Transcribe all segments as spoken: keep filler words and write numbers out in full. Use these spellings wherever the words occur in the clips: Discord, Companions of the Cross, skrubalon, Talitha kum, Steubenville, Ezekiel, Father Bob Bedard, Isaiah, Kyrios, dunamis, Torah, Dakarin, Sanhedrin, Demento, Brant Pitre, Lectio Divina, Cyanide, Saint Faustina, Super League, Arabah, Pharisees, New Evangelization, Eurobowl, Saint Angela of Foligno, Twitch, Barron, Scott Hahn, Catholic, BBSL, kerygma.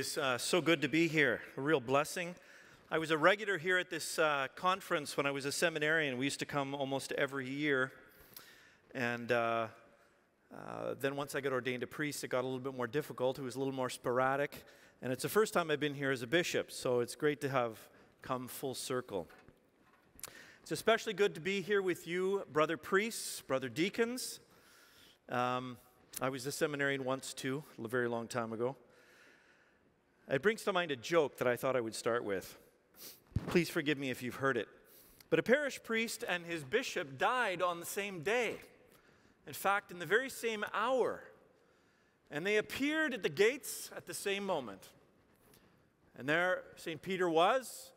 is uh, so good to be here, a real blessing. I was a regular here at this uh, conference when I was a seminarian. We used to come almost every year. And uh, uh, then once I got ordained a priest, it got a little bit more difficult. It was a little more sporadic. And it's the first time I've been here as a bishop, so it's great to have come full circle. It's especially good to be here with you, brother priests, brother deacons. Um, I was a seminarian once too, a very long time ago. It brings to mind a joke that I thought I would start with. Please forgive me if you've heard it. But a parish priest and his bishop died on the same day. In fact, in the very same hour. And they appeared at the gates at the same moment. And there Saint Peter was.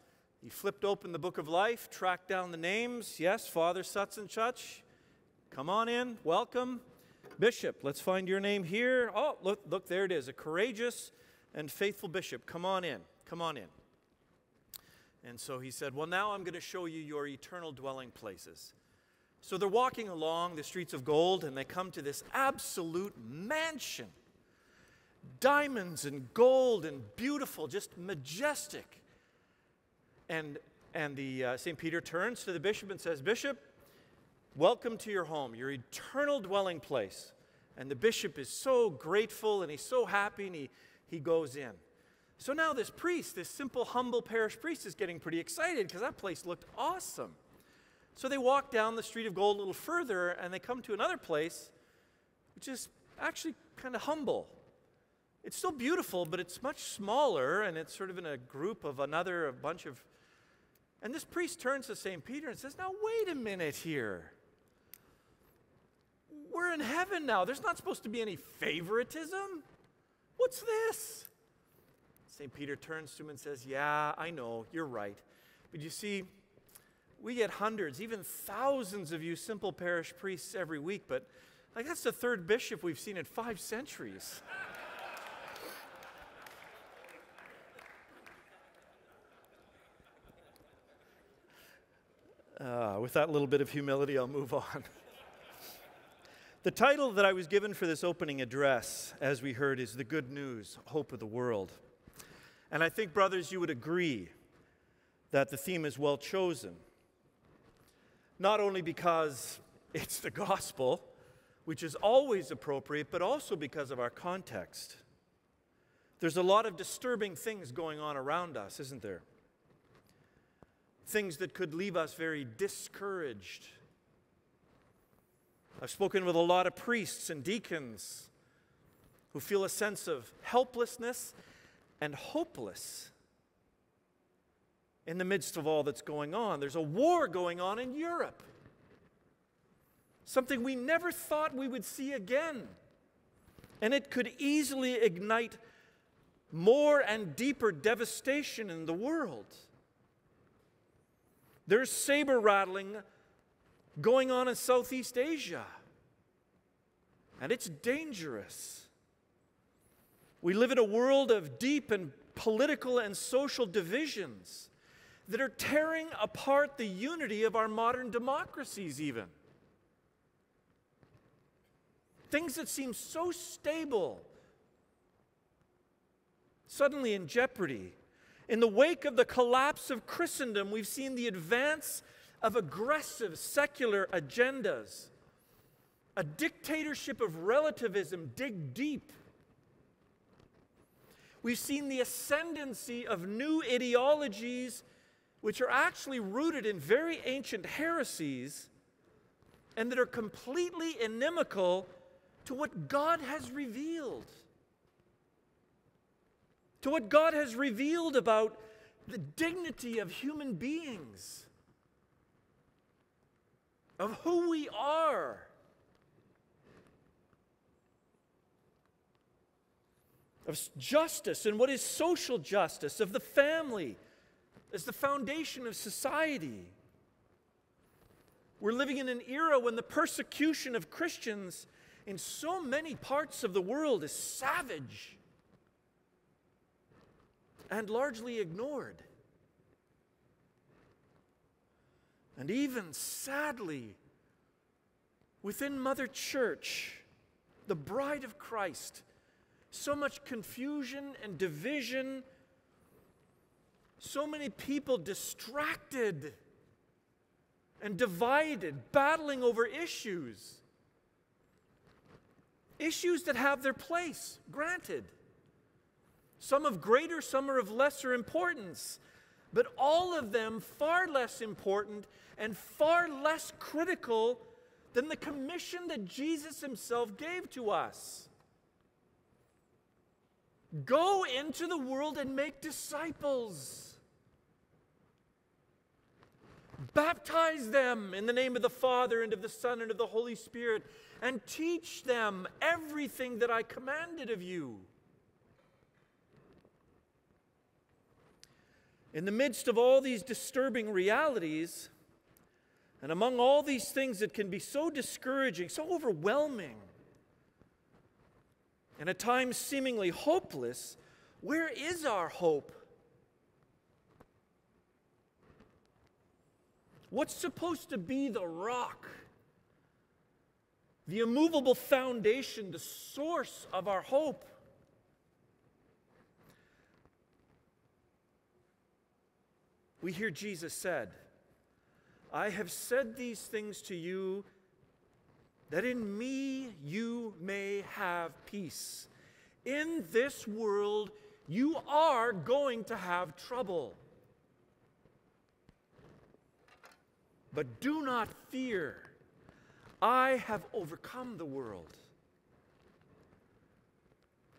He flipped open the book of life, tracked down the names. Yes, Father such and such. Come on in. Welcome. Bishop, let's find your name here. Oh, look, look, there it is. A courageous and faithful bishop. Come on in. Come on in. And so he said, well, now I'm going to show you your eternal dwelling places. So they're walking along the streets of gold, and they come to this absolute mansion. Diamonds and gold and beautiful, just majestic. And, and the uh, Saint Peter turns to the bishop and says, Bishop, welcome to your home, your eternal dwelling place. And the bishop is so grateful, and he's so happy, and he, he goes in. So now this priest, this simple, humble parish priest is getting pretty excited because that place looked awesome. So they walk down the street of gold a little further, and they come to another place, which is actually kind of humble. It's still beautiful, but it's much smaller, and it's sort of in a group of another, a bunch of... And this priest turns to Saint Peter and says, now wait a minute here. We're in heaven now. There's not supposed to be any favoritism. What's this? Saint Peter turns to him and says, yeah, I know, you're right. But you see, we get hundreds, even thousands of you simple parish priests every week, but like that's the third bishop we've seen in five centuries. uh, with that little bit of humility, I'll move on. The title that I was given for this opening address, as we heard, is The Good News, Hope of the World. And I think, brothers, you would agree that the theme is well chosen. Not only because it's the gospel, which is always appropriate, but also because of our context. There's a lot of disturbing things going on around us, isn't there? Things that could leave us very discouraged. I've spoken with a lot of priests and deacons who feel a sense of helplessness and hopeless in the midst of all that's going on. There's a war going on in Europe, something we never thought we would see again. And it could easily ignite more and deeper devastation in the world. There's saber rattling going on in Southeast Asia, and it's dangerous. We live in a world of deep and political and social divisions that are tearing apart the unity of our modern democracies even. Things that seem so stable, suddenly in jeopardy. In the wake of the collapse of Christendom, we've seen the advance of aggressive secular agendas, a dictatorship of relativism dig deep. We've seen the ascendancy of new ideologies which are actually rooted in very ancient heresies and that are completely inimical to what God has revealed. To what God has revealed about the dignity of human beings, of who we are, of justice and what is social justice, of the family as the foundation of society. We're living in an era when the persecution of Christians in so many parts of the world is savage and largely ignored. And even sadly, within Mother Church, the Bride of Christ, so much confusion and division, so many people distracted and divided, battling over issues. Issues that have their place, granted. Some of greater, some are of lesser importance, but all of them far less important and far less critical than the commission that Jesus himself gave to us. Go into the world and make disciples. Baptize them in the name of the Father and of the Son and of the Holy Spirit, and teach them everything that I commanded of you. In the midst of all these disturbing realities, and among all these things that can be so discouraging, so overwhelming, and at times seemingly hopeless, where is our hope? What's supposed to be the rock, the immovable foundation, the source of our hope? We hear Jesus said, I have said these things to you, that in me you may have peace. In this world you are going to have trouble. But do not fear, I have overcome the world.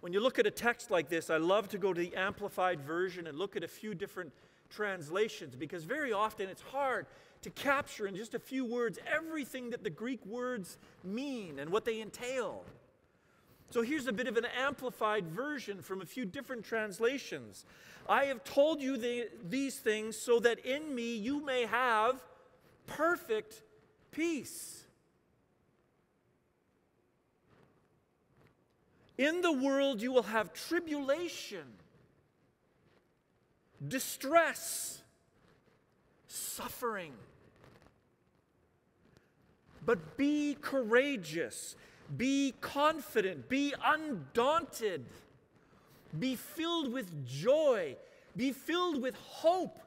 When you look at a text like this, I love to go to the Amplified Version and look at a few different translations, because very often it's hard to capture in just a few words everything that the Greek words mean and what they entail. So here's a bit of an amplified version from a few different translations. I have told you the, these things so that in me you may have perfect peace. In the world you will have tribulation, distress, suffering. But be courageous, be confident, be undaunted, be filled with joy, be filled with hope.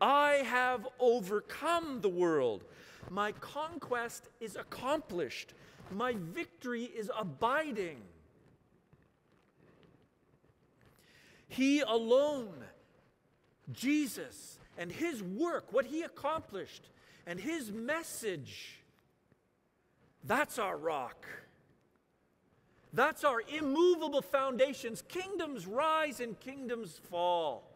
I have overcome the world. My conquest is accomplished. My victory is abiding. He alone, Jesus, and his work, what he accomplished, and his message, that's our rock. That's our immovable foundations. Kingdoms rise and kingdoms fall.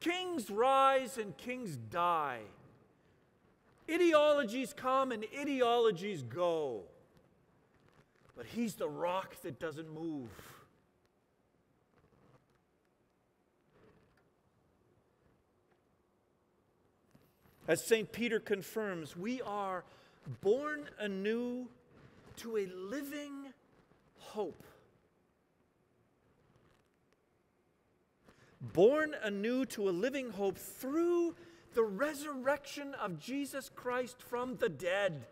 Kings rise and kings die. Ideologies come and ideologies go. But he's the rock that doesn't move. As Saint Peter confirms, we are born anew to a living hope. Born anew to a living hope through the resurrection of Jesus Christ from the dead.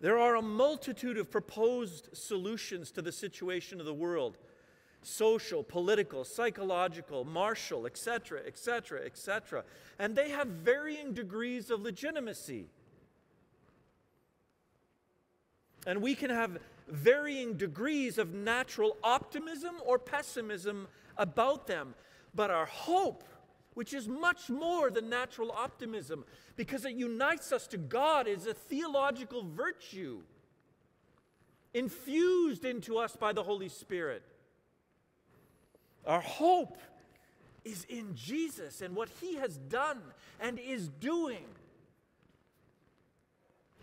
There are a multitude of proposed solutions to the situation of the world. Social, political, psychological, martial, et cetera, et cetera, et cetera. And they have varying degrees of legitimacy. And we can have varying degrees of natural optimism or pessimism about them. But our hope, which is much more than natural optimism, because it unites us to God, is a theological virtue infused into us by the Holy Spirit. Our hope is in Jesus and what he has done and is doing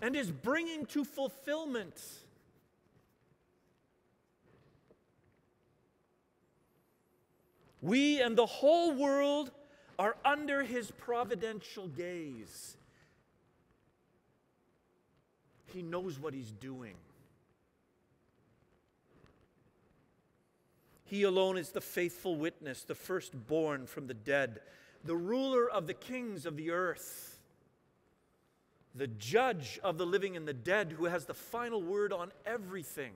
and is bringing to fulfillment. We and the whole world are under his providential gaze. He knows what he's doing. He alone is the faithful witness, the firstborn from the dead, the ruler of the kings of the earth. the judge of the living and the dead, who has the final word on everything.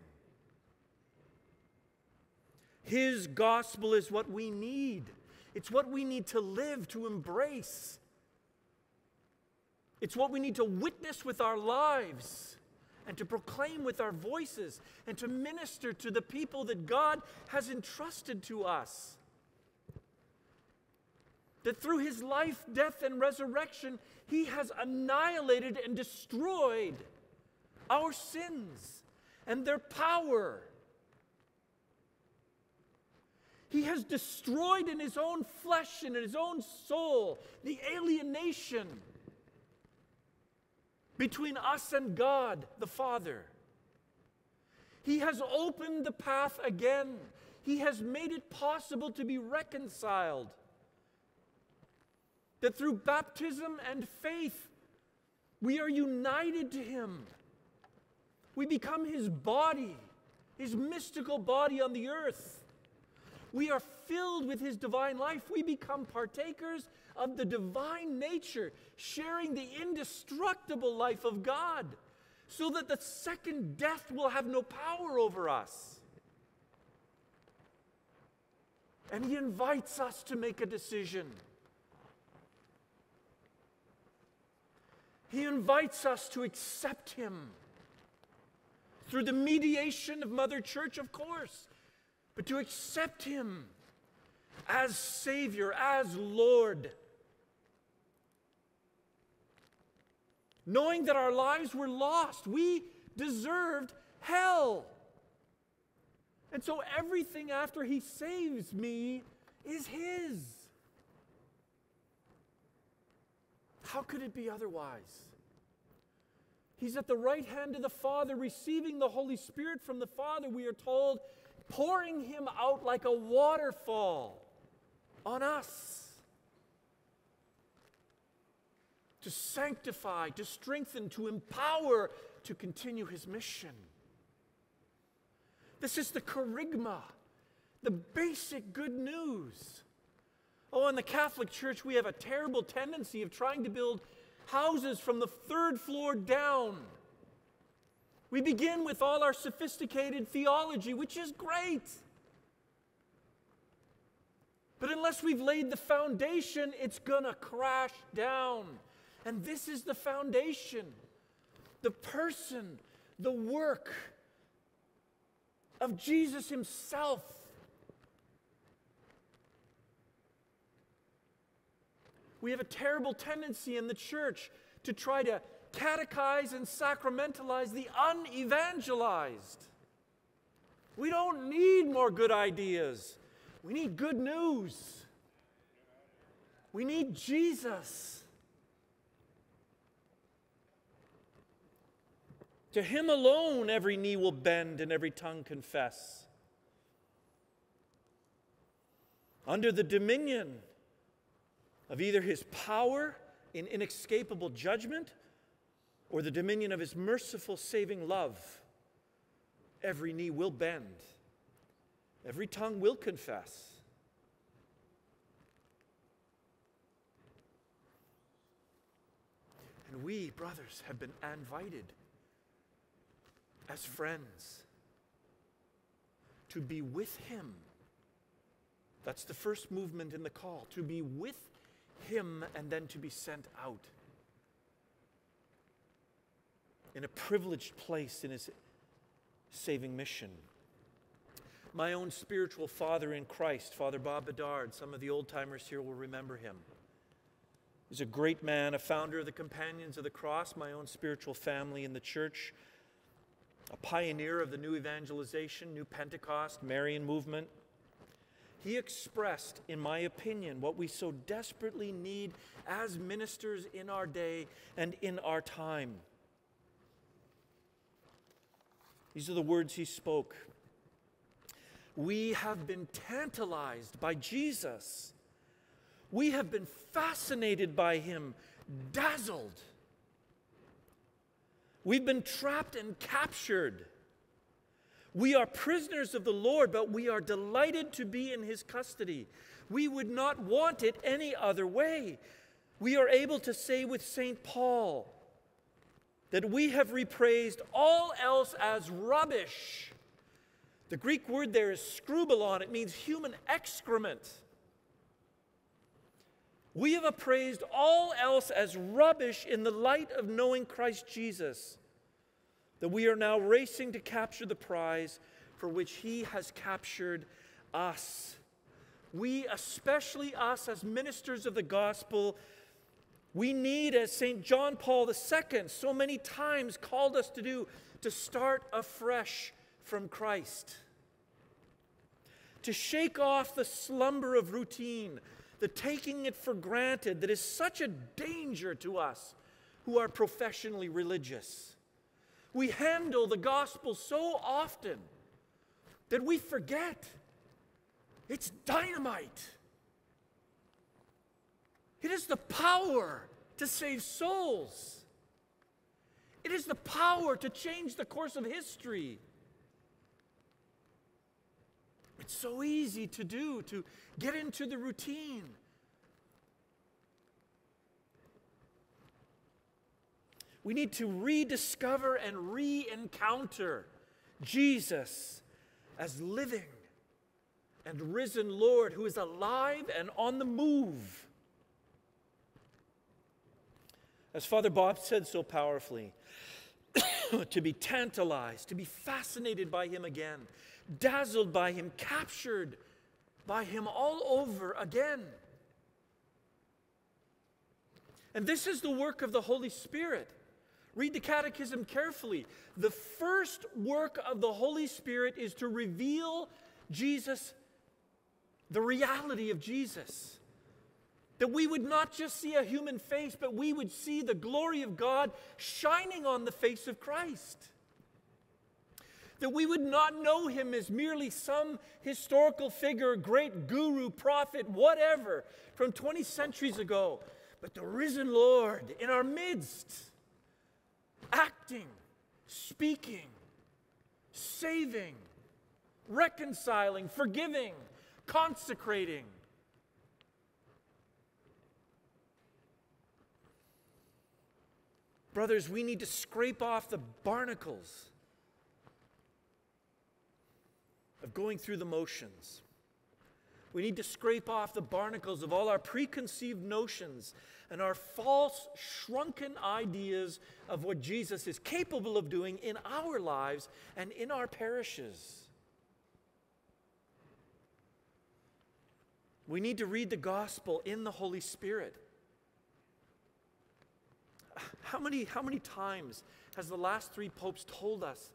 His gospel is what we need. It's what we need to live, to embrace. It's what we need to witness with our lives and to proclaim with our voices and to minister to the people that God has entrusted to us. That through his life, death, and resurrection, he has annihilated and destroyed our sins and their power. He has destroyed in his own flesh and in his own soul the alienation between us and God the Father. He has opened the path again. He has made it possible to be reconciled. That through baptism and faith, we are united to him. We become his body, his mystical body on the earth. We are filled with his divine life. We become partakers of the divine nature, sharing the indestructible life of God, so that the second death will have no power over us. And he invites us to make a decision. He invites us to accept him through the mediation of Mother Church, of course, but to accept him as Savior, as Lord. Knowing that our lives were lost, we deserved hell. And so everything after he saves me is his. How could it be otherwise? He's at the right hand of the Father, receiving the Holy Spirit from the Father, we are told, pouring him out like a waterfall on us to sanctify, to strengthen, to empower, to continue his mission. This is the kerygma, the basic good news. Oh, in the Catholic Church, we have a terrible tendency of trying to build houses from the third floor down. We begin with all our sophisticated theology, which is great. But unless we've laid the foundation, it's going to crash down. And this is the foundation, the person, the work of Jesus himself. We have a terrible tendency in the church to try to catechize and sacramentalize the unevangelized. We don't need more good ideas. We need good news. We need Jesus. To him alone every knee will bend and every tongue confess. Under the dominion of either his power in inescapable judgment or the dominion of his merciful, saving love, every knee will bend, every tongue will confess. And we, brothers, have been invited as friends to be with him. That's the first movement in the call, to be with him and then to be sent out. In a privileged place in his saving mission. My own spiritual father in Christ, Father Bob Bedard, some of the old-timers here will remember him. He was a great man, a founder of the Companions of the Cross, my own spiritual family in the church, a pioneer of the new evangelization, new Pentecost, Marian movement. He expressed, in my opinion, what we so desperately need as ministers in our day and in our time. These are the words he spoke. We have been tantalized by Jesus. We have been fascinated by him, dazzled. We've been trapped and captured. We are prisoners of the Lord, but we are delighted to be in his custody. We would not want it any other way. We are able to say with Saint Paul, that we have repraised all else as rubbish. The Greek word there is skrubalon. It means human excrement. We have appraised all else as rubbish in the light of knowing Christ Jesus, that we are now racing to capture the prize for which he has captured us. We, especially us as ministers of the gospel, we need, as Saint John Paul the Second so many times called us to do, to start afresh from Christ. To shake off the slumber of routine, the taking it for granted that is such a danger to us who are professionally religious. We handle the gospel so often that we forget it's dynamite. It is the power to save souls. It is the power to change the course of history. It's so easy to do, to get into the routine. We need to rediscover and re-encounter Jesus as living and risen Lord, who is alive and on the move. As Father Bob said so powerfully, to be tantalized, to be fascinated by him again, dazzled by him, captured by him all over again. And this is the work of the Holy Spirit. Read the Catechism carefully. The first work of the Holy Spirit is to reveal Jesus, the reality of Jesus. That we would not just see a human face, but we would see the glory of God shining on the face of Christ. That we would not know him as merely some historical figure, great guru, prophet, whatever, from twenty centuries ago, but the risen Lord in our midst, acting, speaking, saving, reconciling, forgiving, consecrating. Brothers, we need to scrape off the barnacles of going through the motions. We need to scrape off the barnacles of all our preconceived notions and our false, shrunken ideas of what Jesus is capable of doing in our lives and in our parishes. We need to read the gospel in the Holy Spirit. How many, how many times has the last three popes told us,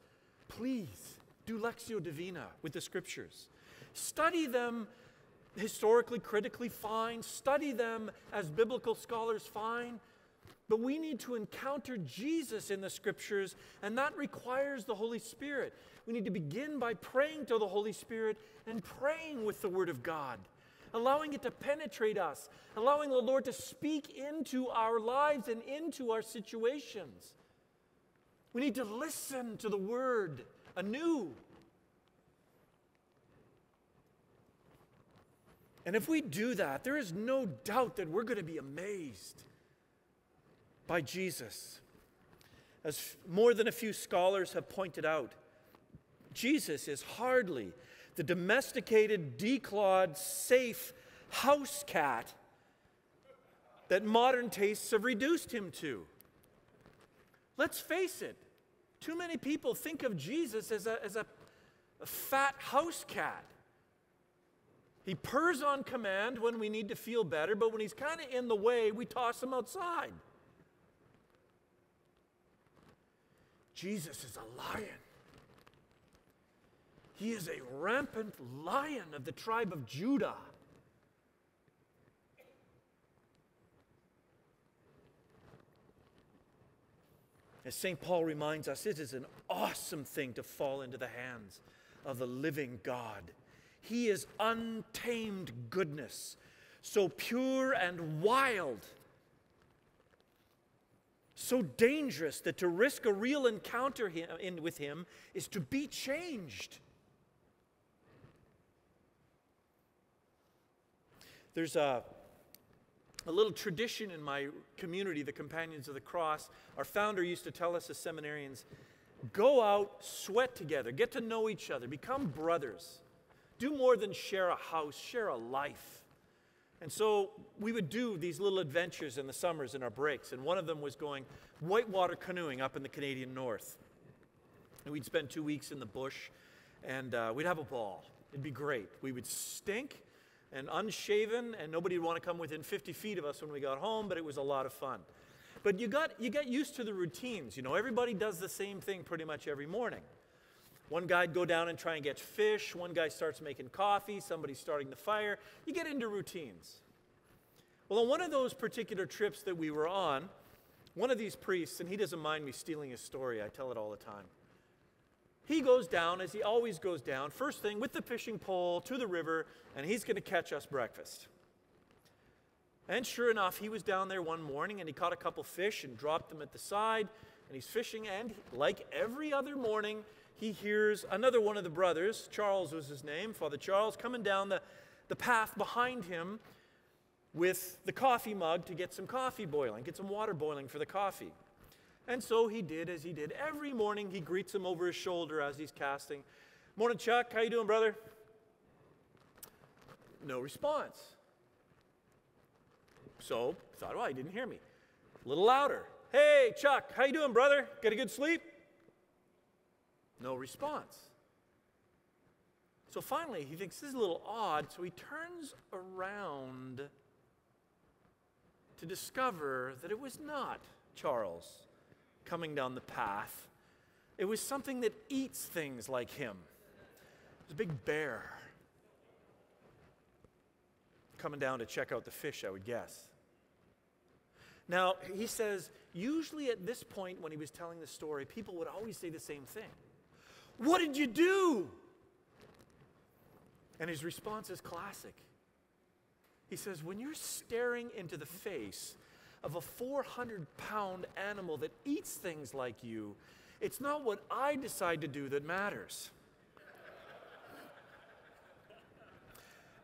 please do Lectio Divina with the scriptures? Study them historically, critically, fine. Study them as biblical scholars, fine. But we need to encounter Jesus in the scriptures, and that requires the Holy Spirit. We need to begin by praying to the Holy Spirit and praying with the Word of God, allowing it to penetrate us, allowing the Lord to speak into our lives and into our situations. We need to listen to the Word anew. And if we do that, there is no doubt that we're going to be amazed by Jesus. As more than a few scholars have pointed out, Jesus is hardly the domesticated, declawed, safe house cat that modern tastes have reduced him to. Let's face it, too many people think of Jesus as a, as a, a fat house cat. He purrs on command when we need to feel better, but when he's kind of in the way, we toss him outside. Jesus is a lion. He is a rampant lion of the tribe of Judah. As Saint Paul reminds us, it is an awesome thing to fall into the hands of the living God. He is untamed goodness, so pure and wild, so dangerous that to risk a real encounter him, with him is to be changed. There's a, a little tradition in my community, the Companions of the Cross. Our founder used to tell us as seminarians, go out, sweat together, get to know each other, become brothers. Do more than share a house, share a life. And so we would do these little adventures in the summers in our breaks, and one of them was going whitewater canoeing up in the Canadian North. And we'd spend two weeks in the bush, and uh, we'd have a ball. It'd be great. We would stink and unshaven, and nobody would want to come within fifty feet of us when we got home, but it was a lot of fun. But you got, you got used to the routines. You know, everybody does the same thing pretty much every morning. One guy'd go down and try and get fish. One guy starts making coffee. Somebody's starting the fire. You get into routines. Well, on one of those particular trips that we were on, one of these priests, and he doesn't mind me stealing his story. I tell it all the time. He goes down, as he always goes down, first thing with the fishing pole to the river, and he's going to catch us breakfast. And sure enough, he was down there one morning, and he caught a couple fish and dropped them at the side, and he's fishing, and like every other morning, he hears another one of the brothers, Charles was his name, Father Charles, coming down the, the path behind him with the coffee mug to get some coffee boiling, get some water boiling for the coffee. And so he did as he did. Every morning he greets him over his shoulder as he's casting. Morning, Chuck. How you doing, brother? No response. So I thought, well, he didn't hear me. A little louder. Hey, Chuck. How you doing, brother? Get a good sleep? No response. So finally, he thinks this is a little odd, so he turns around to discover that it was not Charles coming down the path. It was something that eats things like him. It was a big bear coming down to check out the fish, I would guess. Now, he says, usually at this point when he was telling the story, people would always say the same thing. What did you do? And his response is classic. He says, when you're staring into the face of a four hundred pound animal that eats things like you, it's not what I decide to do that matters.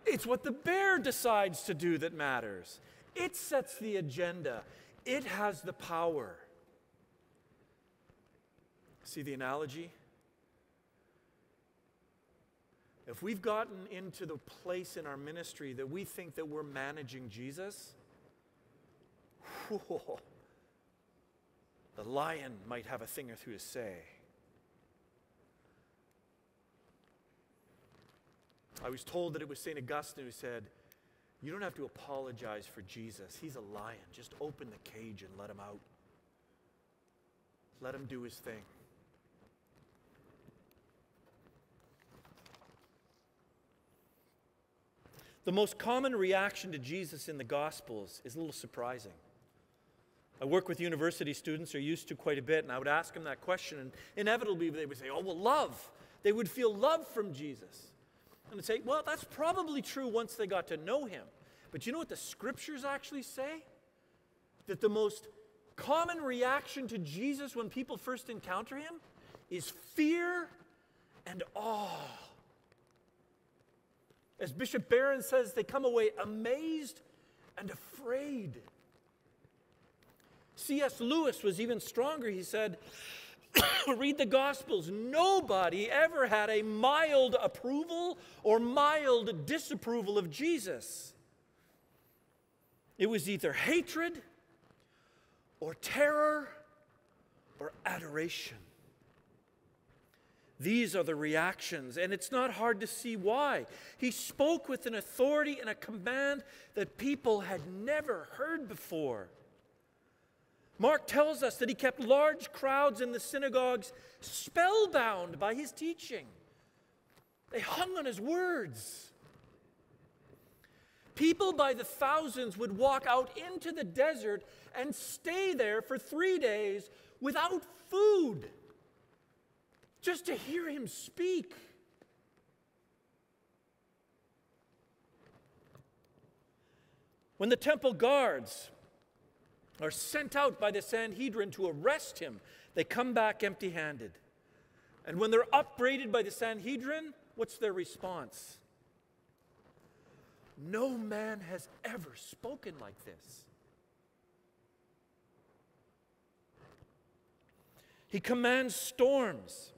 It's what the bear decides to do that matters. It sets the agenda. It has the power. See the analogy? If we've gotten into the place in our ministry that we think that we're managing Jesus, whoa, the lion might have a thing or two to say. I was told that it was Saint Augustine who said, you don't have to apologize for Jesus. He's a lion. Just open the cage and let him out. Let him do his thing. The most common reaction to Jesus in the Gospels is a little surprising. I work with university students who are used to quite a bit, and I would ask them that question, and inevitably they would say, oh, well, love. They would feel love from Jesus. And I'd say, well, that's probably true once they got to know him. But you know what the Scriptures actually say? That the most common reaction to Jesus when people first encounter him is fear and awe. As Bishop Barron says, they come away amazed and afraid. C S Lewis was even stronger. He said, read the Gospels. Nobody ever had a mild approval or mild disapproval of Jesus. It was either hatred or terror or adoration. These are the reactions, and it's not hard to see why. He spoke with an authority and a command that people had never heard before. Mark tells us that he kept large crowds in the synagogues spellbound by his teaching. They hung on his words. People by the thousands would walk out into the desert and stay there for three days without food, just to hear him speak. When the temple guards are sent out by the Sanhedrin to arrest him, they come back empty-handed. And when they're upbraided by the Sanhedrin, what's their response? No man has ever spoken like this. He commands storms,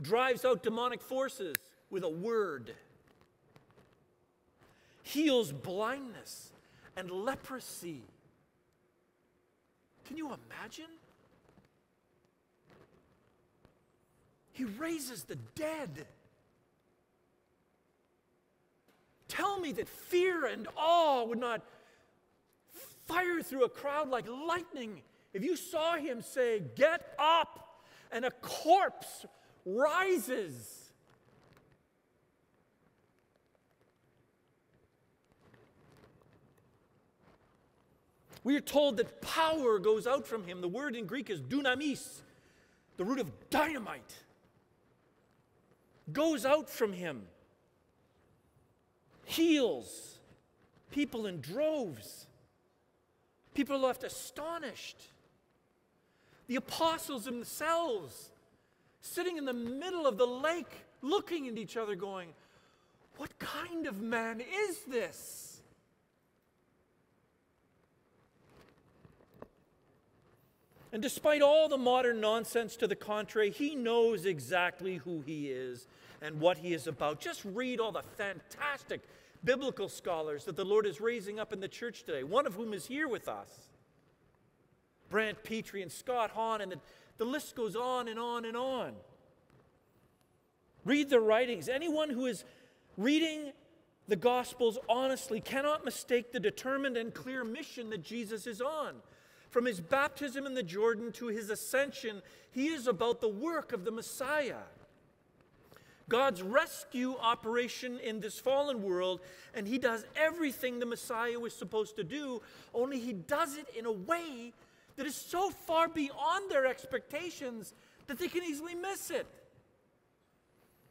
drives out demonic forces with a word, heals blindness and leprosy. Can you imagine? He raises the dead. Tell me that fear and awe would not fire through a crowd like lightning if you saw him say, "Get up," and a corpse rises. We are told that power goes out from him. The word in Greek is dunamis, the root of dynamite. Goes out from him. Heals people in droves. People are left astonished. The apostles themselves, sitting in the middle of the lake, looking at each other going, "What kind of man is this?" And despite all the modern nonsense to the contrary, he knows exactly who he is and what he is about. Just read all the fantastic biblical scholars that the Lord is raising up in the church today, one of whom is here with us. Brant Pitre and Scott Hahn, and the, the list goes on and on and on. Read their writings. Anyone who is reading the Gospels honestly cannot mistake the determined and clear mission that Jesus is on. From his baptism in the Jordan to his ascension, he is about the work of the Messiah, God's rescue operation in this fallen world, and he does everything the Messiah was supposed to do, only he does it in a way that is so far beyond their expectations that they can easily miss it.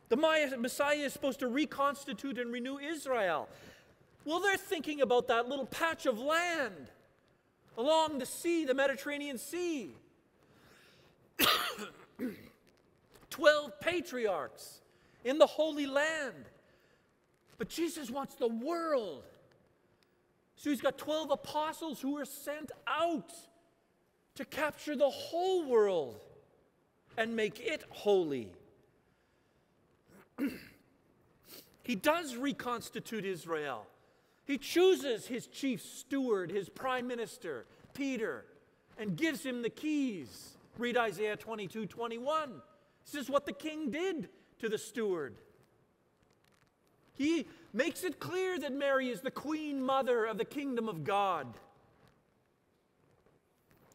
The Messiah is supposed to reconstitute and renew Israel. Well, they're thinking about that little patch of land along the sea, the Mediterranean Sea. Twelve patriarchs in the Holy Land. But Jesus wants the world. So he's got twelve apostles who are sent out to capture the whole world and make it holy. He does reconstitute Israel. He chooses his chief steward, his prime minister, Peter, and gives him the keys. Read Isaiah twenty-two, twenty-one. This is what the king did to the steward. He makes it clear that Mary is the queen mother of the kingdom of God,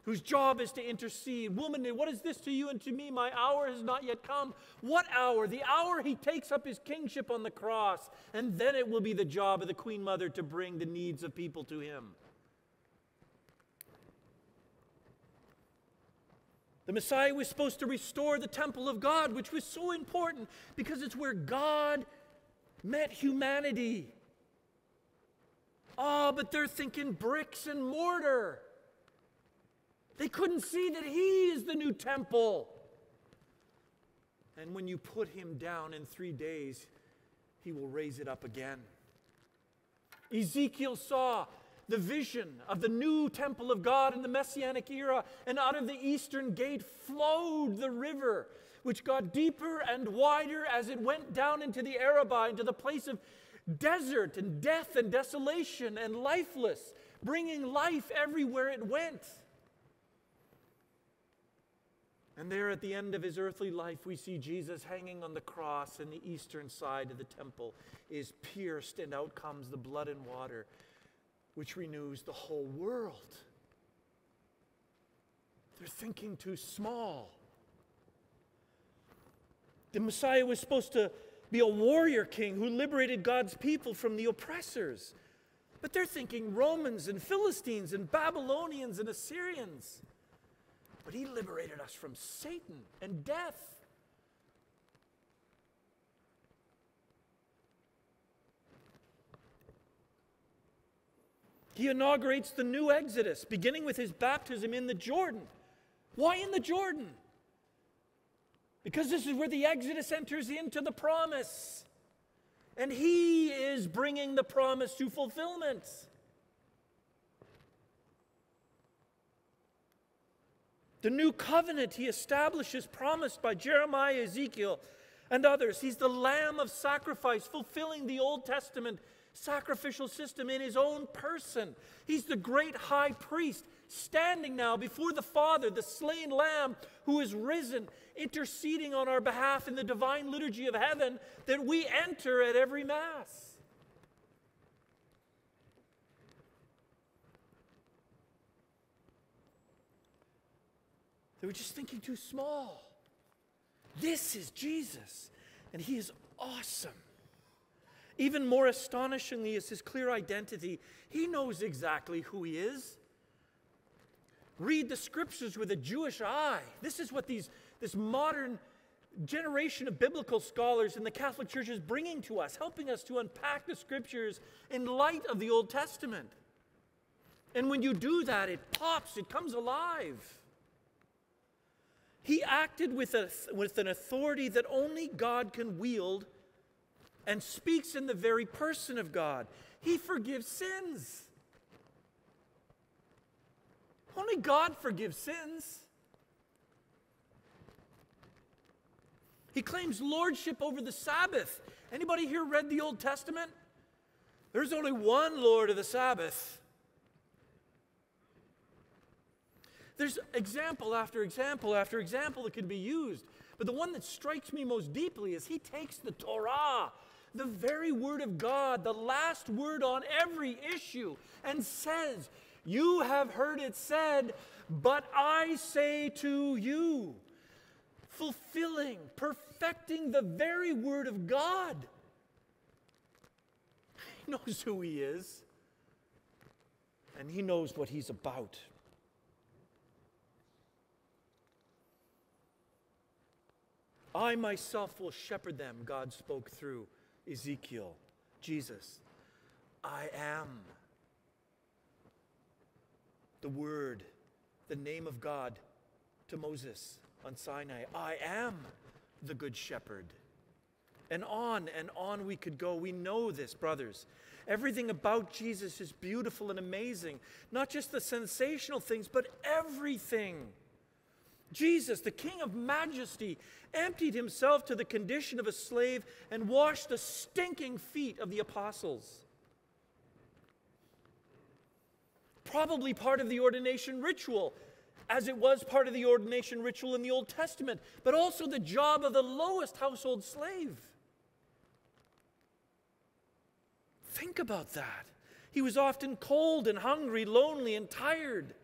whose job is to intercede. "Woman, what is this to you and to me? My hour has not yet come." What hour? The hour he takes up his kingship on the cross, and then it will be the job of the Queen Mother to bring the needs of people to him. The Messiah was supposed to restore the temple of God, which was so important because it's where God met humanity. Oh, but they're thinking bricks and mortar. They couldn't see that he is the new temple. And when you put him down in three days, he will raise it up again. Ezekiel saw the vision of the new temple of God in the Messianic era, and out of the eastern gate flowed the river, which got deeper and wider as it went down into the Arabah, into the place of desert and death and desolation and lifeless, bringing life everywhere it went. And there at the end of his earthly life, we see Jesus hanging on the cross, and the eastern side of the temple is pierced, and out comes the blood and water, which renews the whole world. They're thinking too small. The Messiah was supposed to be a warrior king who liberated God's people from the oppressors. But they're thinking Romans and Philistines and Babylonians and Assyrians. But he liberated us from Satan and death. He inaugurates the new Exodus, beginning with his baptism in the Jordan. Why in the Jordan? Because this is where the Exodus enters into the promise. and he is bringing the promise to fulfillment. The new covenant he establishes, promised by Jeremiah, Ezekiel, and others. He's the Lamb of sacrifice, fulfilling the Old Testament sacrificial system in his own person. He's the great high priest, standing now before the Father, the slain Lamb who is risen, interceding on our behalf in the divine liturgy of heaven that we enter at every Mass. They were just thinking too small. This is Jesus, and he is awesome. Even more astonishingly is his clear identity. He knows exactly who he is. Read the scriptures with a Jewish eye. This is what these, this modern generation of biblical scholars in the Catholic Church is bringing to us, helping us to unpack the scriptures in light of the Old Testament. And when you do that, it pops, it comes alive. He acted with, a, with an authority that only God can wield, and speaks in the very person of God. He forgives sins. Only God forgives sins. He claims lordship over the Sabbath. Anybody here read the Old Testament? There's only one Lord of the Sabbath. There's example after example after example that could be used. But the one that strikes me most deeply is he takes the Torah, the very word of God, the last word on every issue, and says, "You have heard it said, but I say to you," fulfilling, perfecting the very word of God. He knows who he is, and he knows what he's about. "I myself will shepherd them," God spoke through Ezekiel. Jesus, I am. The Word, the name of God to Moses on Sinai. I am the Good Shepherd. And on and on we could go. We know this, brothers. Everything about Jesus is beautiful and amazing. Not just the sensational things, but everything. Jesus, the King of Majesty, emptied himself to the condition of a slave and washed the stinking feet of the apostles. Probably part of the ordination ritual, as it was part of the ordination ritual in the Old Testament, but also the job of the lowest household slave. Think about that. He was often cold and hungry, lonely and tired.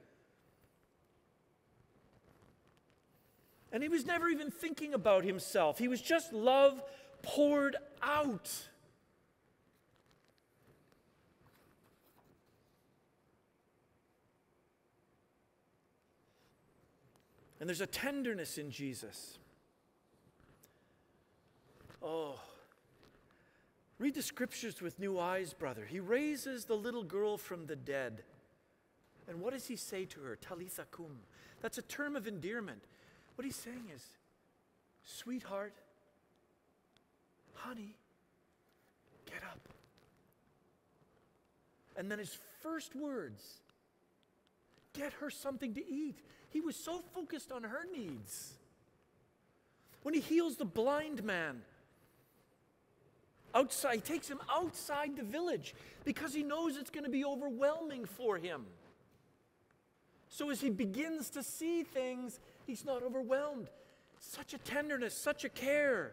And he was never even thinking about himself. He was just love poured out. And there's a tenderness in Jesus. Oh, read the scriptures with new eyes, brother. He raises the little girl from the dead. And what does he say to her? Talitha kum. That's a term of endearment. What he's saying is, sweetheart, honey, get up. And then his first words, get her something to eat. He was so focused on her needs. When he heals the blind man, outside, he takes him outside the village because he knows it's going to be overwhelming for him. So as he begins to see things, he's not overwhelmed. Such a tenderness, such a care.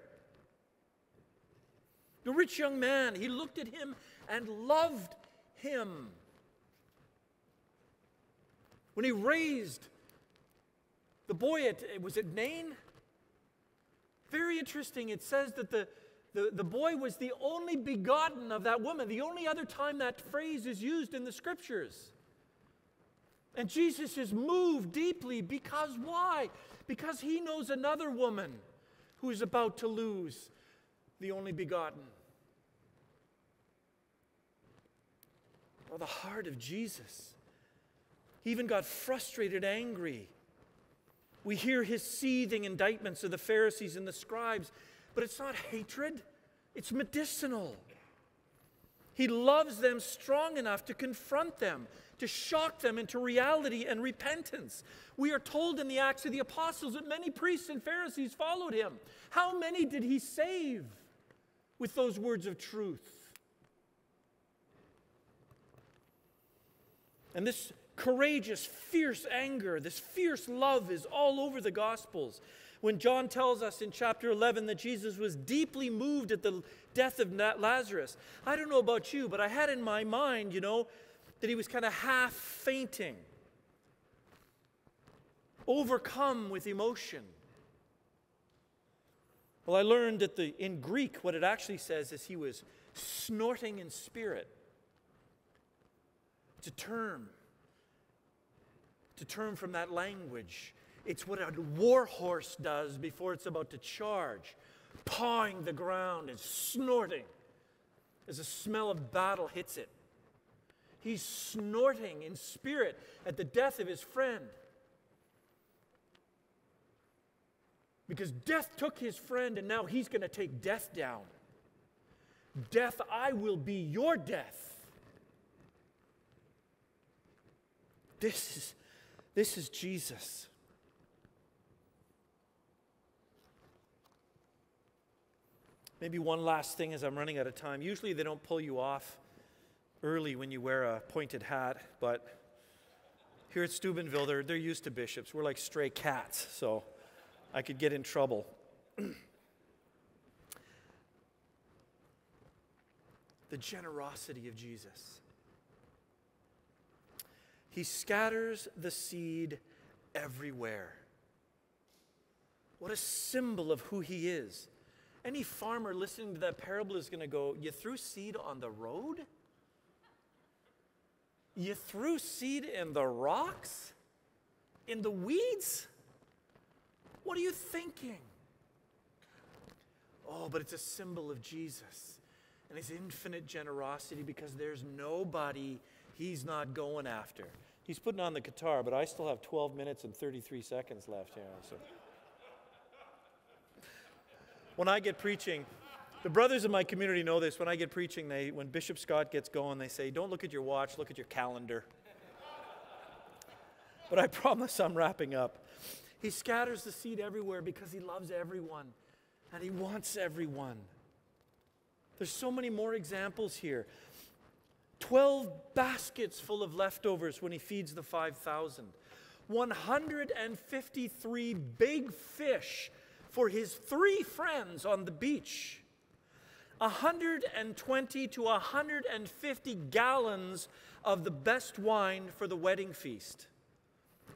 The rich young man, he looked at him and loved him. When he raised the boy at, was it Nain? Very interesting. It says that the, the, the boy was the only begotten of that woman. The only other time that phrase is used in the scriptures. And Jesus is moved deeply because why? Because he knows another woman who is about to lose the only begotten. Oh, the heart of Jesus. He even got frustrated, angry. We hear his seething indictments of the Pharisees and the scribes, but it's not hatred, it's medicinal. He loves them strong enough to confront them, to shock them into reality and repentance. We are told in the Acts of the Apostles that many priests and Pharisees followed him. How many did he save with those words of truth? And this courageous, fierce anger, this fierce love is all over the Gospels. When John tells us in chapter eleven that Jesus was deeply moved at the death of Lazarus, I don't know about you, but I had in my mind, you know, that he was kind of half fainting, overcome with emotion. Well, I learned that the, in Greek what it actually says is he was snorting in spirit. It's a term. It's a term from that language. It's what a war horse does before it's about to charge, pawing the ground and snorting as the smell of battle hits it. He's snorting in spirit at the death of his friend. Because death took his friend and now he's going to take death down. Death, I will be your death. This is, this is Jesus. Maybe one last thing as I'm running out of time. Usually they don't pull you off early when you wear a pointed hat, but here at Steubenville, they're, they're used to bishops. We're like stray cats, so I could get in trouble. The generosity of Jesus. He scatters the seed everywhere. What a symbol of who he is. Any farmer listening to that parable is going to go, you threw seed on the road? You threw seed in the rocks? In the weeds? What are you thinking? Oh, but it's a symbol of Jesus and his infinite generosity, because there's nobody he's not going after. He's putting on the guitar, but I still have twelve minutes and thirty-three seconds left here. So. When I get preaching, the brothers in my community know this. When I get preaching, they, when Bishop Scott gets going, they say, don't look at your watch, look at your calendar. But I promise I'm wrapping up. He scatters the seed everywhere because he loves everyone, and he wants everyone. There's so many more examples here. Twelve baskets full of leftovers when he feeds the five thousand. one hundred fifty-three big fish for his three friends on the beach. one hundred twenty to one hundred fifty gallons of the best wine for the wedding feast.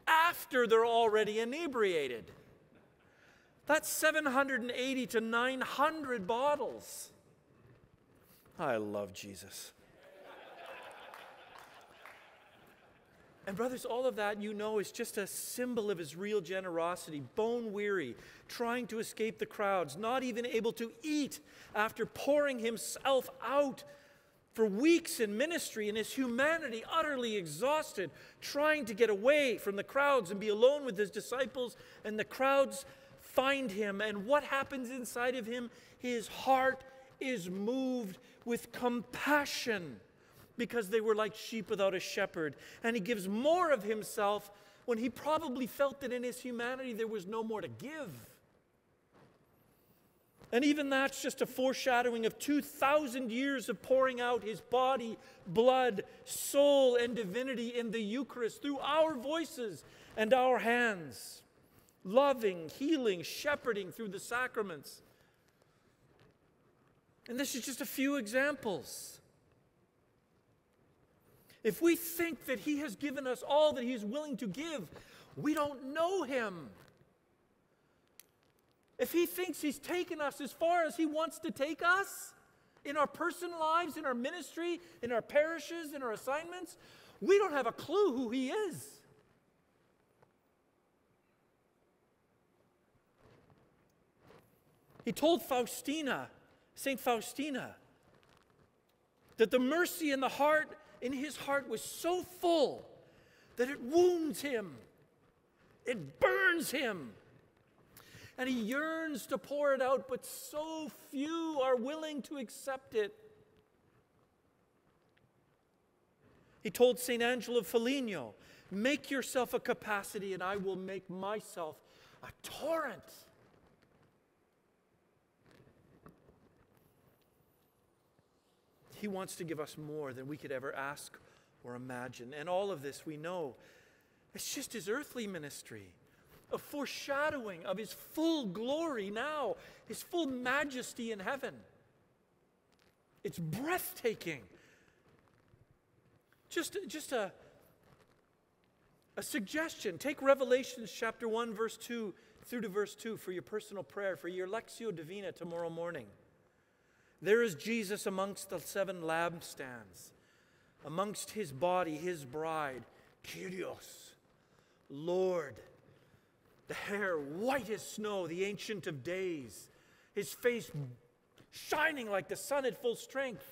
After they're already inebriated. That's seven hundred eighty to nine hundred bottles. I love Jesus. And brothers, all of that, you know, is just a symbol of his real generosity, bone weary, trying to escape the crowds, not even able to eat after pouring himself out for weeks in ministry, and his humanity utterly exhausted, trying to get away from the crowds and be alone with his disciples, and the crowds find him. And what happens inside of him? His heart is moved with compassion, because they were like sheep without a shepherd. And he gives more of himself when he probably felt that in his humanity there was no more to give. And even that's just a foreshadowing of two thousand years of pouring out his body, blood, soul, and divinity in the Eucharist through our voices and our hands. Loving, healing, shepherding through the sacraments. And this is just a few examples. If we think that he has given us all that he's willing to give, we don't know him. If he thinks he's taken us as far as he wants to take us, in our personal lives, in our ministry, in our parishes, in our assignments, we don't have a clue who he is. He told Faustina, Saint Faustina, that the mercy in the heart in his heart was so full that it wounds him, it burns him, and he yearns to pour it out, but so few are willing to accept it. He told Saint Angela of Foligno, make yourself a capacity and I will make myself a torrent. He wants to give us more than we could ever ask or imagine. And all of this we know, it's just his earthly ministry, a foreshadowing of his full glory now, his full majesty in heaven. It's breathtaking. Just, just a, a suggestion. Take Revelation chapter one, verse two through to verse two for your personal prayer, for your Lectio Divina tomorrow morning. There is Jesus amongst the seven lampstands, amongst his body, his bride, Kyrios, Lord, the hair white as snow, the Ancient of Days, his face shining like the sun at full strength,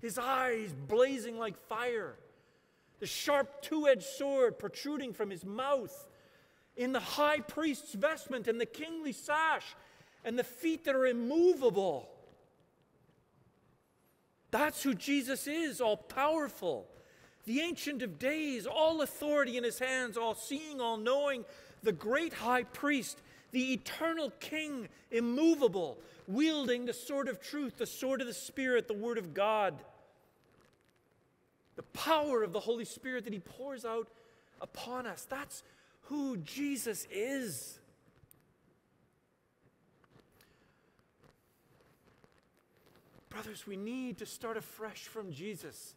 his eyes blazing like fire, the sharp two-edged sword protruding from his mouth, in the high priest's vestment and the kingly sash, and the feet that are immovable. That's who Jesus is, all-powerful, the Ancient of Days, all authority in his hands, all-seeing, all-knowing, the great high priest, the eternal king, immovable, wielding the sword of truth, the sword of the Spirit, the word of God. The power of the Holy Spirit that he pours out upon us. That's who Jesus is. Brothers, we need to start afresh from Jesus.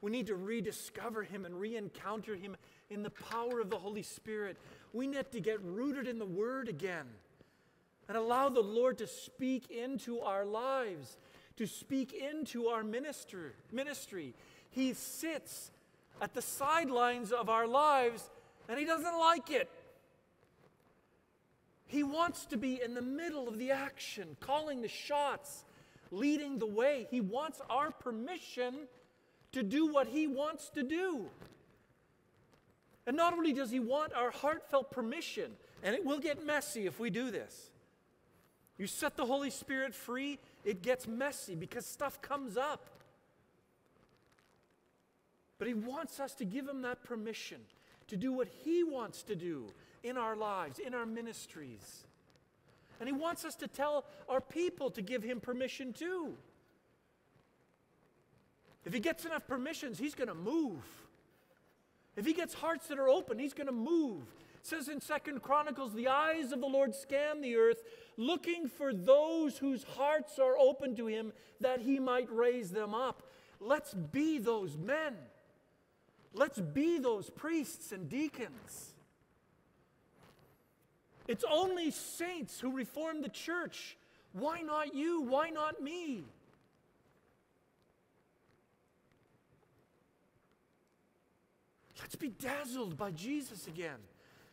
We need to rediscover him and re-encounter him in the power of the Holy Spirit. We need to get rooted in the Word again and allow the Lord to speak into our lives, to speak into our minister, ministry. He sits at the sidelines of our lives and he doesn't like it. He wants to be in the middle of the action, calling the shots, leading the way. He wants our permission to do what he wants to do. And not only does he want our heartfelt permission, and it will get messy if we do this. You set the Holy Spirit free, it gets messy because stuff comes up. But he wants us to give him that permission to do what he wants to do in our lives, in our ministries. And he wants us to tell our people to give him permission too. If he gets enough permissions, he's going to move. If he gets hearts that are open, he's going to move. It says in Second Chronicles, the eyes of the Lord scan the earth, looking for those whose hearts are open to him, that he might raise them up. Let's be those men. Let's be those priests and deacons. It's only saints who reform the church. Why not you? Why not me? Let's be dazzled by Jesus again.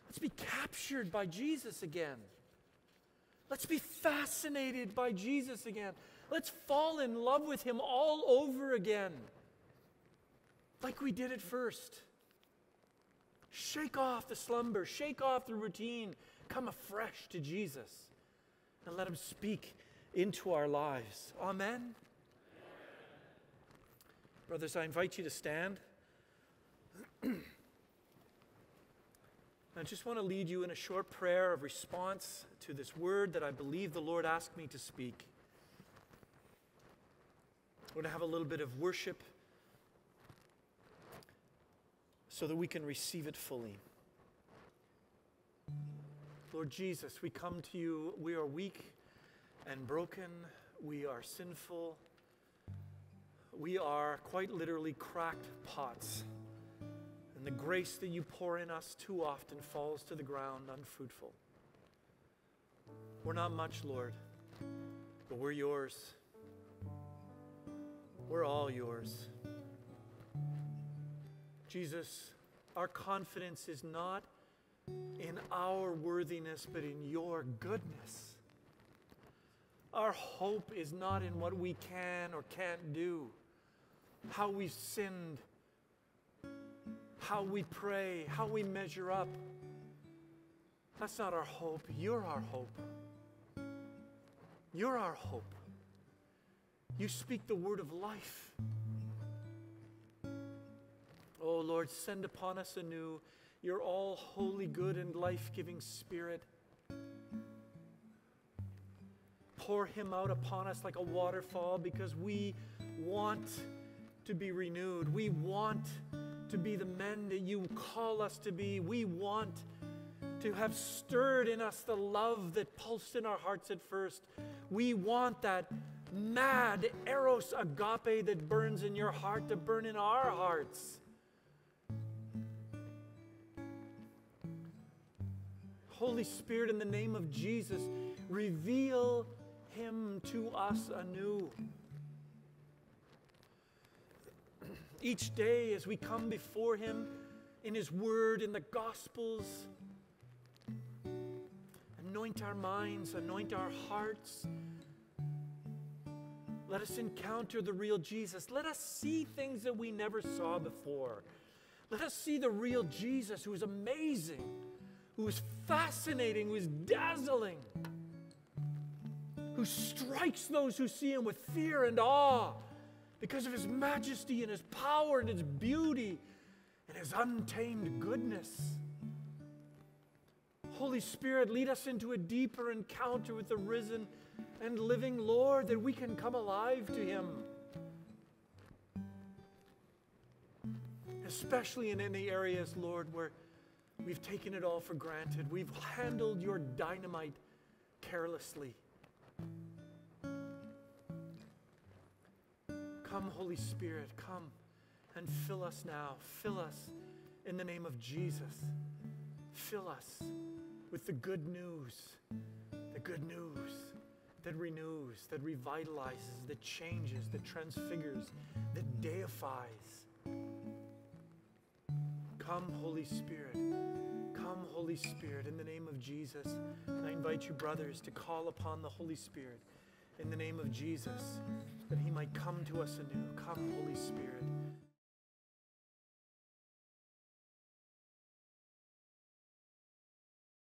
Let's be captured by Jesus again. Let's be fascinated by Jesus again. Let's fall in love with him all over again, like we did at first. Shake off the slumber, shake off the routine, come afresh to Jesus, and let him speak into our lives. Amen? Amen. Brothers, I invite you to stand. I just want to lead you in a short prayer of response to this word that I believe the Lord asked me to speak. We're going to have a little bit of worship so that we can receive it fully. Lord Jesus, we come to you. We are weak and broken. We are sinful. We are quite literally cracked pots. And the grace that you pour in us too often falls to the ground unfruitful. We're not much, Lord, but we're yours. We're all yours. Jesus, our confidence is not in our worthiness, but in your goodness. Our hope is not in what we can or can't do, how we've sinned, how we pray, how we measure up. That's not our hope. You're our hope. You're our hope. You speak the word of life. O Lord, send upon us anew your all holy, good, and life-giving Spirit. Pour him out upon us like a waterfall, because we want to be renewed. We want to be the men that you call us to be. We want to have stirred in us the love that pulsed in our hearts at first. We want that mad eros agape that burns in your heart to burn in our hearts. Holy Spirit, in the name of Jesus, reveal him to us anew. Each day as we come before him in his word, in the Gospels, anoint our minds, anoint our hearts. Let us encounter the real Jesus. Let us see things that we never saw before. Let us see the real Jesus, who is amazing, who is fascinating, who is dazzling, who strikes those who see him with fear and awe because of his majesty and his power and his beauty and his untamed goodness. Holy Spirit, lead us into a deeper encounter with the risen and living Lord, that we can come alive to him. Especially in any areas, Lord, where we've taken it all for granted. We've handled your dynamite carelessly. Come, Holy Spirit, come and fill us now. Fill us in the name of Jesus. Fill us with the good news, the good news that renews, that revitalizes, that changes, that transfigures, that deifies. Come, Holy Spirit. Come, Holy Spirit, in the name of Jesus. And I invite you, brothers, to call upon the Holy Spirit in the name of Jesus, that he might come to us anew. Come, Holy Spirit.